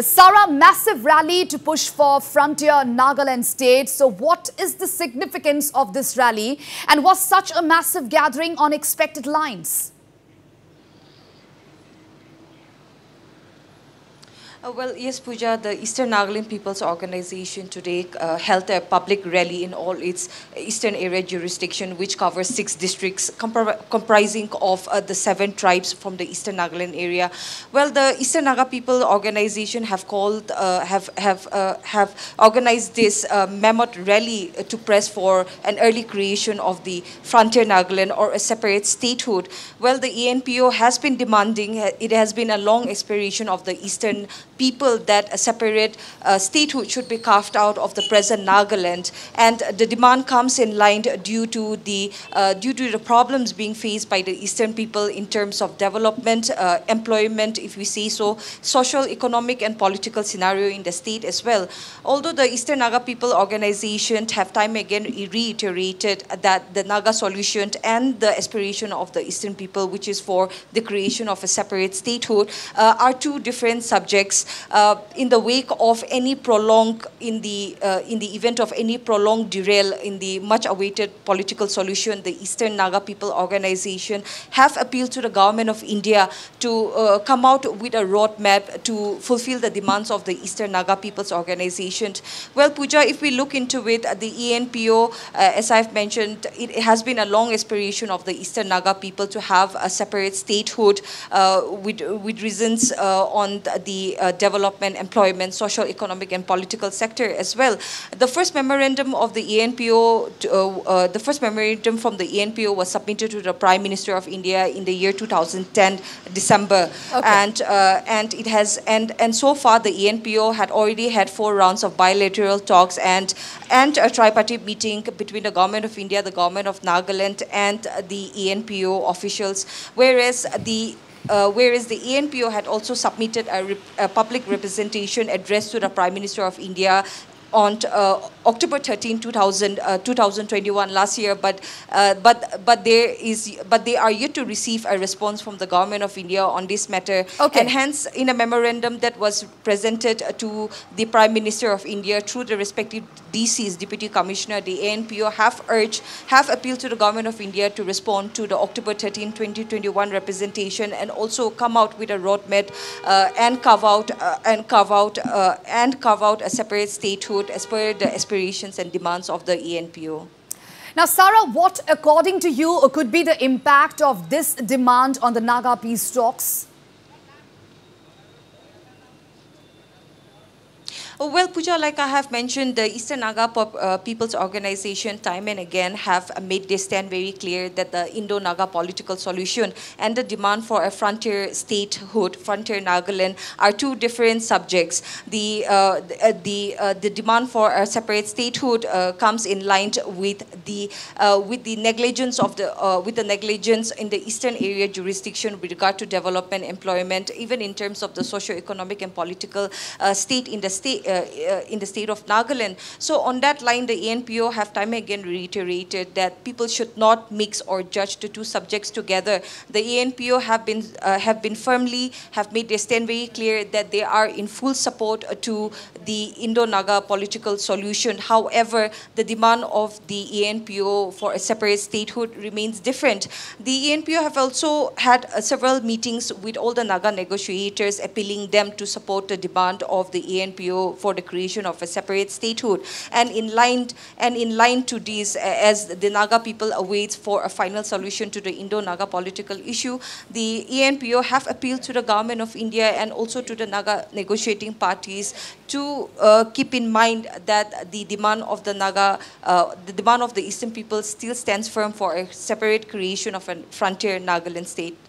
Sara, massive rally to push for Frontier Nagaland state. So what is the significance of this rally, and was such a massive gathering on expected lines? Well, yes, Pooja, the Eastern Nagaland People's Organisation today held a public rally in all its Eastern Area jurisdiction, which covers 6 districts comprising of the 7 tribes from the Eastern Nagaland area. Well, the Eastern Naga People Organisation have called, have organised this mammoth rally to press for an early creation of the Frontier Nagaland or a separate statehood. Well, the ENPO has been demanding, it has been a long aspiration of the Eastern people that a separate statehood should be carved out of the present Nagaland, and the demand comes in line due to the problems being faced by the Eastern people in terms of development, employment, if we say so, social, economic and political scenario in the state as well. Although the Eastern Naga People Organisation have time again reiterated that the Naga solution and the aspiration of the Eastern people, which is for the creation of a separate statehood, are two different subjects. In the wake of any prolonged, in the event of any prolonged derail in the much-awaited political solution, the Eastern Naga People Organisation have appealed to the government of India to come out with a roadmap to fulfill the demands of the Eastern Naga People's Organisation. Well, Pooja, if we look into it, the ENPO, as I've mentioned, it has been a long aspiration of the Eastern Naga people to have a separate statehood with reasons on the development, employment, social, economic and political sector as well. The first memorandum of the ENPO, the first memorandum from the ENPO was submitted to the Prime Minister of India in the year 2010, December. Okay. And it has and so far the ENPO had already had 4 rounds of bilateral talks and a tripartite meeting between the Government of India, the Government of Nagaland and the ENPO officials, whereas the ENPO had also submitted a public representation address to the Prime Minister of India on October 13, 2021 last year, but they are yet to receive a response from the Government of India on this matter. Okay. And hence, in a memorandum that was presented to the Prime Minister of India through the respective DCs, Deputy Commissioner, the ANPO have appealed to the Government of India to respond to the October 13, 2021 representation and also come out with a roadmap and carve out a separate statehood as per the aspirations and demands of the ENPO. Now, Sara, what, according to you, could be the impact of this demand on the Naga peace talks? Well, Pooja, like I have mentioned, the Eastern Naga People's Organisation time and again have made this stand very clear that the Indo-Naga political solution and the demand for a frontier statehood, Frontier Nagaland, are two different subjects. The demand for a separate statehood comes in line with the negligence in the Eastern Area jurisdiction with regard to development, employment, even in terms of the socio-economic and political state in the state. In the state of Nagaland. So on that line, the ENPO have time again reiterated that people should not mix or judge the two subjects together. The ENPO have made their stand very clear that they are in full support to the Indo-Naga political solution. However, the demand of the ENPO for a separate statehood remains different. The ENPO have also had several meetings with all the Naga negotiators, appealing them to support the demand of the ENPO for the creation of a separate statehood, and in line to this, as the Naga people awaits for a final solution to the Indo-Naga political issue, the ENPO have appealed to the Government of India and also to the Naga negotiating parties to keep in mind that the demand of the Naga, the demand of the Eastern people still stands firm for a separate creation of a Frontier Nagaland state.